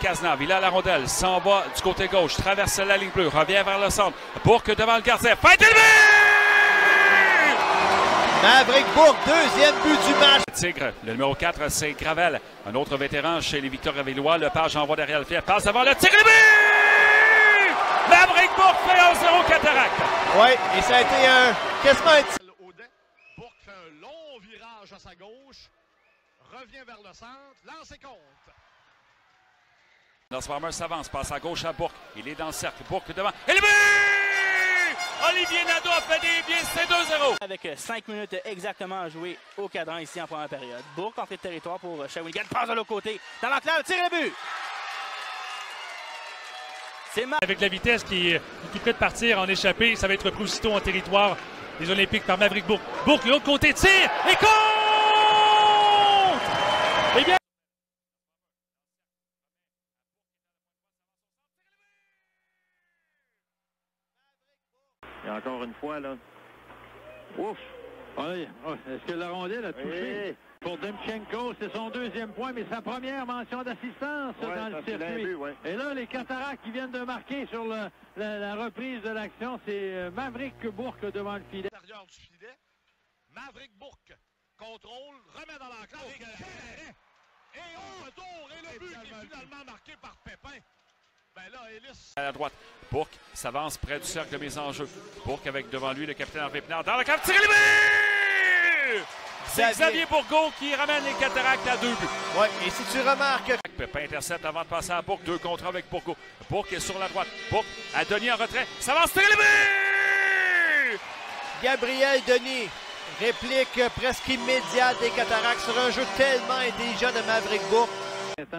Cazenave. Il a la rondelle, s'en va du côté gauche, traverse la ligne bleue, revient vers le centre. Bourque devant le gardien. Fête élevée! Mavrik Bourque, deuxième but du match. Tigre, le numéro 4, c'est Gravel. Un autre vétéran chez les Victoriavillois. Lepage envoie derrière le filet, passe devant le tir élevé! Mavrik Bourque fait 1-0 Cataractes. Oui, et ça a été quasiment un tir. Bourque fait un long virage à sa gauche. Revient vers le centre, lance et compte. Nels Farmer s'avance, passe à gauche à Bourque. Il est dans le cercle, Bourque devant. Élevé! Olivier Nadeau a fait des biais, c'est 2-0. Avec 5 minutes exactement à jouer au cadran ici en première période. Bourque entrée de territoire pour Shawinigan, passe de l'autre côté. Dans l'enclave, tire le but! C'est mal. Avec la vitesse qui peut partir en échappée, ça va être repris aussitôt en territoire des Olympiques par Mavrik Bourque. Bourque, de l'autre côté, tire et compte! Eh bien, et encore une fois, là. Ouf! Oui. Oh, est-ce que la rondelle a touché? Oui. Pour Demchenko, c'est son deuxième point, mais sa première mention d'assistance dans le circuit. But, ouais. Et là, les Cataractes qui viennent de marquer sur la reprise de l'action, c'est Mavrik Bourque devant le filet. L'arrière du filet, Mavrik Bourque. Contrôle, remet dans l'enclave. Et on retourne. Et le but qui est finalement marqué par Pépin. Ben là, Ellis. À la droite, Bourque s'avance près du cercle de mise en jeu. Bourque avec devant lui le capitaine Hervé Pinard. Dans le cap, tiré le but! C'est Xavier Borgo qui ramène les Cataractes à 2 buts. Oui, et si tu remarques... Pépin intercepte avant de passer à Bourque. 2 contre 1 avec Bourgo. Bourque est sur la droite. Bourque à Denis en retrait. S'avance, tiré le but! Gabriel Denis. Réplique presque immédiate des Cataractes sur un jeu tellement intelligent de Mavrik Bourque.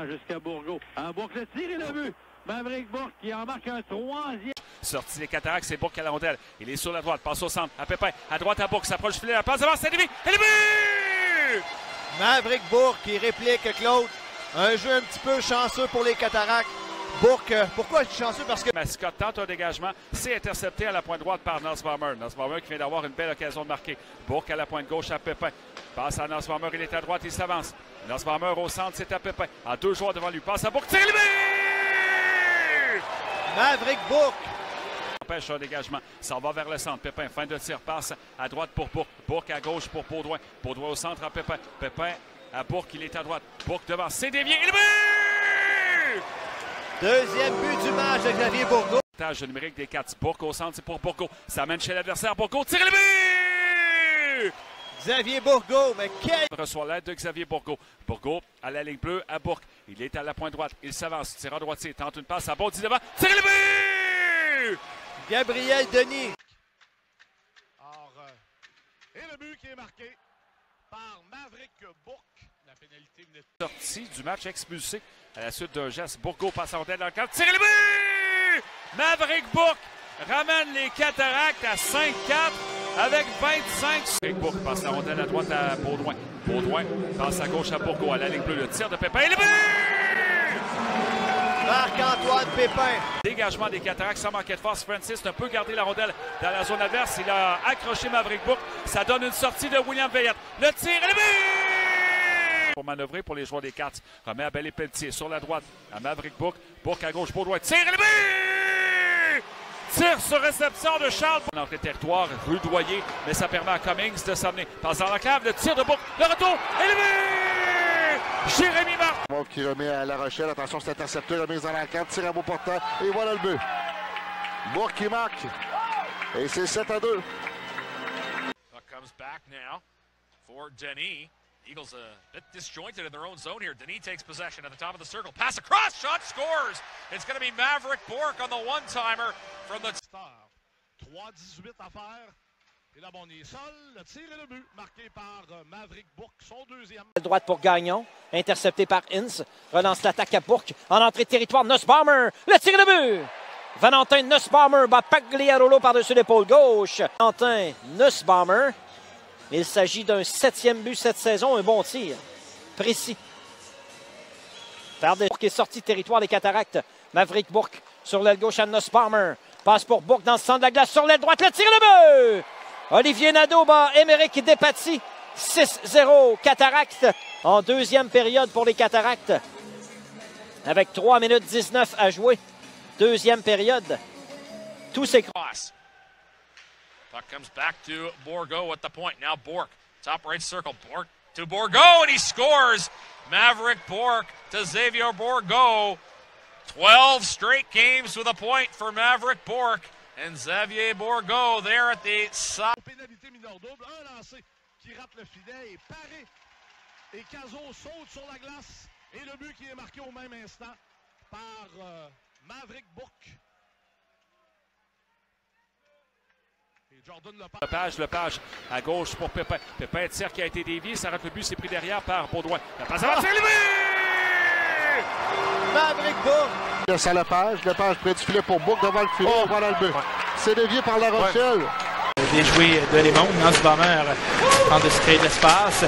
Jusqu'à Bourgo. Bourque le tire et le but. Mavrik Bourque qui en marque un troisième. Sortie des Cataractes, c'est Bourque à la rondelle. Il est sur la droite, passe au centre, à Pépin, à droite à Bourque, s'approche du filet, la passe devant, c'est lui. Et le but! Mavrik Bourque qui réplique Claude. Un jeu un petit peu chanceux pour les Cataractes. Bourque, pourquoi je suis chanceux? Parce que Mascotte tente un dégagement, c'est intercepté à la pointe droite par Nussbaumer. Nussbaumer qui vient d'avoir une belle occasion de marquer. Bourque à la pointe gauche à Pépin. Passe à Nussbaumer, il est à droite, il s'avance. Nussbaumer au centre, c'est à Pépin. À 2 joueurs devant lui, passe à Bourque, tire le but! Mavrik Bourque empêche un dégagement, ça va vers le centre. Pépin, fin de tir, passe à droite pour Bourque. Bourque à gauche pour Baudouin. Baudouin au centre à Pépin. Pépin à Bourque, il est à droite. Bourque devant, c'est dévié, et le but! Deuxième but du match de Xavier Borgo. Avantage numérique des 4. Bourque au centre, c'est pour Borgo. Ça mène chez l'adversaire. Borgo tire le but! Xavier Borgo, mais quel... Reçoit l'aide de Xavier Borgo. Borgo à la ligne bleue à Bourque. Il est à la pointe droite. Il s'avance. Tire à droitier. Tente une passe à Bondi devant. Tire le but! Gabriel Denis. Et le but qui est marqué par Mavrik Bourque. La pénalité venait de sortie du match, expulsé à la suite d'un geste. Bourgault passe en tête dans le cadre. Tirez le but! Mavrik Bourque ramène les Cataractes à 5-4 avec 25. Mavrik Bourque passe la rondelle à droite à Baudouin. Baudouin passe à gauche à Bourgault. À la ligne bleue, le tir de Pépin. Et le but! Marc-Antoine Pépin. Dégagement des Cataractes sans manquer de force. Francis ne peut garder la rondelle dans la zone adverse. Il a accroché Mavrik Bourque. Ça donne une sortie de William Veillette. Le tir et le but! Pour manœuvrer pour les joueurs des 4. Remet à Bellé Pelletier sur la droite à Mavrik Bourque. Bourque à gauche, Baudouin. Tire le but! Tire sur réception de Charles. Dans le territoire, rudoyé, mais ça permet à Cummings de s'amener. Passe dans l'enclave, le tir de Bourque, le retour, et le but! Jérémy Martin. Bourque qui remet à La Rochelle. Attention, c'est intercepté. Remise dans l'enclave, tire à beau portant, et voilà le but. Bourque qui marque. Et c'est 7-2. That comes back now for Denis. Eagles a bit disjointed in their own zone here. Denis takes possession at the top of the circle. Pass across, shot scores. It's going to be Mavrik Bourque on the one-timer from the... 3-18 à faire. Et là, bon, il est seul. Le tir et le but marqué par Mavrik Bourque, son deuxième. Droite pour Gagnon, intercepté par Ince. Relance l'attaque à Bourque. En entrée de territoire, Nussbaumer. Le tir et le but. Valentin Nussbaumer bat Pagliarolo par-dessus l'épaule gauche. Valentin Nussbaumer. Il s'agit d'un 7e but cette saison, un bon tir, précis. Bourque est sorti territoire des Cataractes. Mavrik Bourque sur l'aile gauche à Nussbaumer. Passe pour Bourque dans le centre de la glace sur l'aile droite. Le tir le but! Olivier Nadeau bat Émeric Dépati. 6-0 Cataractes en deuxième période pour les Cataractes. avec 3 minutes 19 à jouer. Deuxième période. Tout s'écrase. Puck comes back to Borgo at the point. Now Bourque, top right circle. Bourque to Borgo, and he scores. Mavrik Bourque to Xavier Borgo. 12 straight games with a point for Mavrik Bourque. And Xavier Borgo there at the side. Pénalité mineur double, un lancé qui rate le filet et paré. Et Cazot saute sur la glace. Et le but qui est marqué au même instant par Mavrik Bourque. Et Jordan Lepage à gauche pour Pépin. Pépin tire qui a été dévié. Ça rate le but, c'est pris derrière par Baudouin. La passe avant, c'est le but! Mavrik Bourque. À Lepage. Lepage près du filet pour Bourque devant le filet. Oh, voilà le but. Ouais. C'est dévié par La Rochelle. Ouais. Bien joué de Lémon. Nussbaumer tente de se créer de l'espace.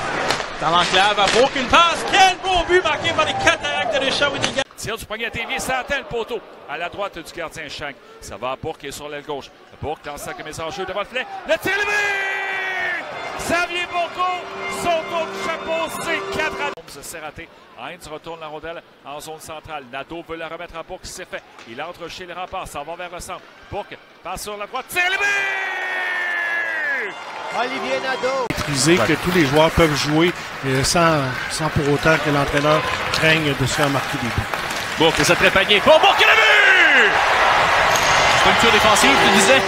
Dans l'enclave, à Bourque, une passe. Quel beau but marqué par les Cataractes de Shawinigan. Tire du poignet à TV, ça atteint le poteau. À la droite du gardien Shank. Ça va à Bourque et sur l'aile gauche. Bourque lance sa commise en jeu devant le filet. Le tir levé! Xavier Borgo, son tour de chapeau, c'est 4 à 2. C'est raté. Heinz retourne la rondelle en zone centrale. Nadeau veut la remettre à Bourque, c'est fait. Il entre chez les remparts, ça va vers le centre. Bourque passe sur la droite. Tir levé! Olivier Nadeau. Que tous les joueurs peuvent jouer sans pour autant que l'entraîneur craigne de se faire marquer des buts. Bourque, ça Trépanier. Oh, Bourque, le but! Structure défensive, tu disais.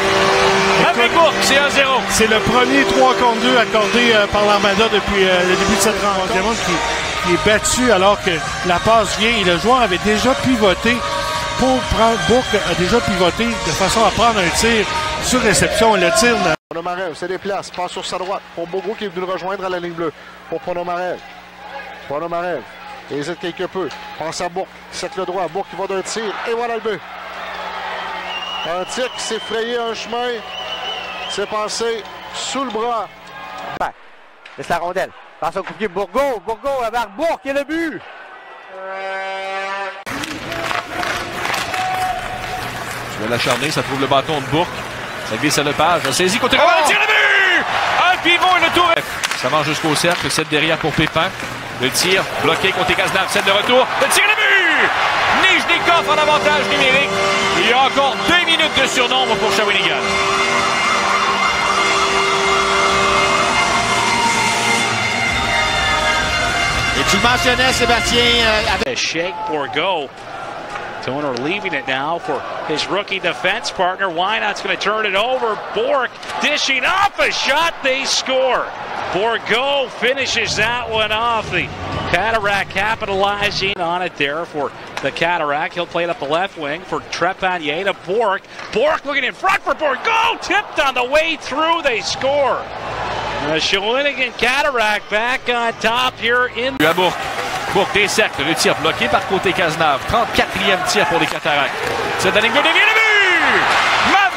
Avec Bourque, c'est 1-0. C'est le premier 3 contre 2 accordé par l'Armada depuis le début de cette rencontre qui est battu alors que la passe vient et le joueur avait déjà pivoté pour prendre. Bourque a déjà pivoté de façon à prendre un tir sur réception et le tir. Ponomarev se déplace, passe sur sa droite pour Bourgault qui est venu le rejoindre à la ligne bleue. Pour Ponomarev. Ponomarev hésite quelque peu. Pense à Bourque. Sec le droit. Bourque qui va d'un tir. Et voilà le but. Un tir qui s'est frayé un chemin. C'est passé sous le bras. Ouais. Laisse la rondelle. Passe au coupier Borgo. Borgo avec Bourque et le but. Je vais l'acharner. Ça trouve le bâton de Bourque. Ça glisse à Lepage, ça saisit côté droit, le tir de but! Un pivot et le tour! Ça marche jusqu'au cercle, 7 derrière pour Pépin. Le tir bloqué côté Kaznav, 7 de retour, le tir de but! Nijnikov en avantage numérique. Il y a encore 2 minutes de surnombre pour Shawinigan. Et tu le mentionnais, Sébastien, avec... Shake or go. Toner leaving it now for his rookie defense partner. Wynott's going to turn it over. Bourque dishing off a shot. They score. Borgo finishes that one off. The Cataract capitalizing on it there for the Cataract. He'll play it up the left wing for Trépanier to Bourque. Bourque looking in front for Borgo. Tipped on the way through. They score. The Shawinigan Cataract back on top here in Bourque des cercles, le tir bloqué par côté Kaznav. 34e tir pour les Cataractes. C'est la ligne bleue, devient le but!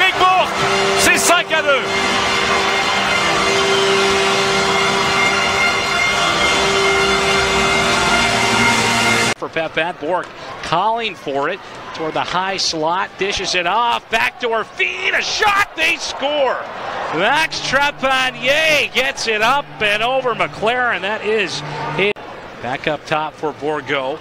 Mavrik Bourque, c'est 5 à 2. For Pépin, Bourque calling for it toward the high slot, dishes it off, back to her feet, a shot, they score! Max Trépanier gets it up and over McLaren, that is it. Back up top for Borgo.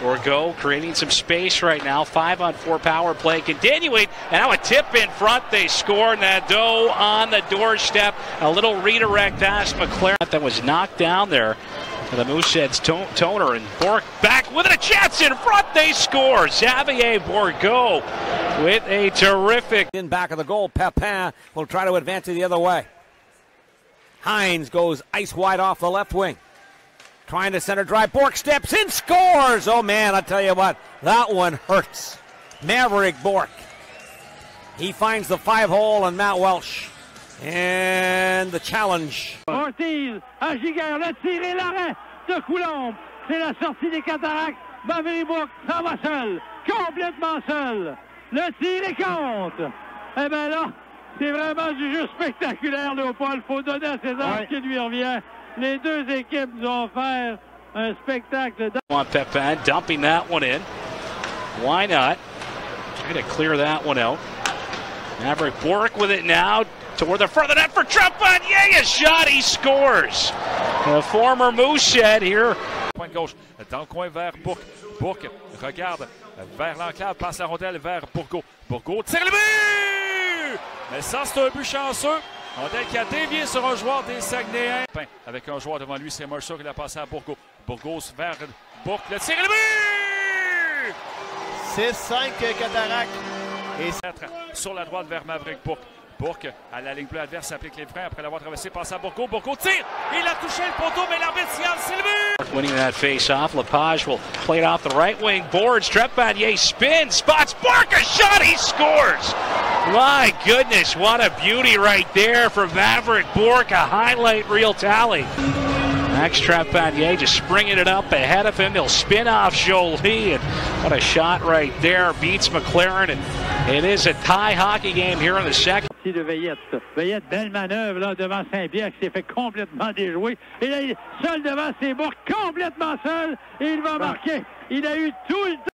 Borgo creating some space right now. 5-on-4 power play continuing. And now a tip in front. They score. Nadeau on the doorstep. A little redirect pass. McLaren that was knocked down there. The Mooseheads toner and Bourque back with a chance in front. They score. Xavier Borgo with a terrific. In back of the goal. Pépin will try to advance it the other way. Hines goes ice wide off the left wing. Trying to center drive. Bourque steps in, scores! Oh man, I'll tell you what, that one hurts. Mavrik Bourque. He finds the 5-hole and Matt Welsh. And the challenge. Ortiz, à Giguère, le tir et l'arrêt de Coulombe. C'est la sortie des Cataractes. Mavrik Bourque s'en va seul. Complètement seul. Le tir est contre. Eh bien là, c'est vraiment du jeu spectaculaire, Léopold. Faut donner à César ce qui lui revient. Les deux équipes nous ont offert un spectacle. On Pépin dumping that one in. Why not? Try to clear that one out. Mavrik Bourque with it now toward the front of the net for Trépanier. A shot, he scores. The former Moosehead here. pointe gauche, dans le coin vers Bourque. Bourque regarde vers l'enclave, passe la rondelle vers Bourgault. Bourgault tire le but! Mais ça, c'est un but chanceux. Rondelle qui a dévié sur un joueur des Saguenayens. Avec un joueur devant lui, c'est Mercer qui l'a passé à Bourgault. Bourgault vers Bourque, le tire le but! 6-5 Cataractes. Et sur la droite vers Mavrik Bourque. Bourque, à la ligne bleue adverse, applique les freins après l'avoir traversé, passe à Bourgault. Bourgault tire! Il a touché le poteau, mais l'arbitre signale, c'est le but! Winning that face-off, Lepage will play it off the right wing boards. Trépanier spins, spots Bourque, a shot, he scores! My goodness, what a beauty right there from Mavrik Bourque, a highlight reel tally. Max Trépanier just springing it up ahead of him. He'll spin off Jolie, and what a shot right there. Beats McLaren, and it is a tie hockey game here in the second. De Veillette. Veillette, belle manœuvre là, devant Saint-Pierre qui s'est fait complètement déjouer. Et là, seul devant, c'est Bourque, complètement seul, et il va marquer. Il a eu tout le temps.